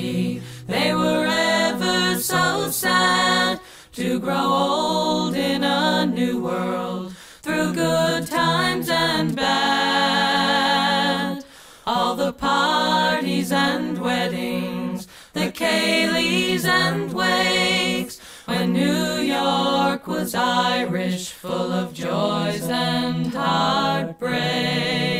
country. They were ever so sad to grow old in a new world, through good times and bad. All the parties and weddings, the Cayleys and Wakes, when New York was Irish, full of joys and heartbreak.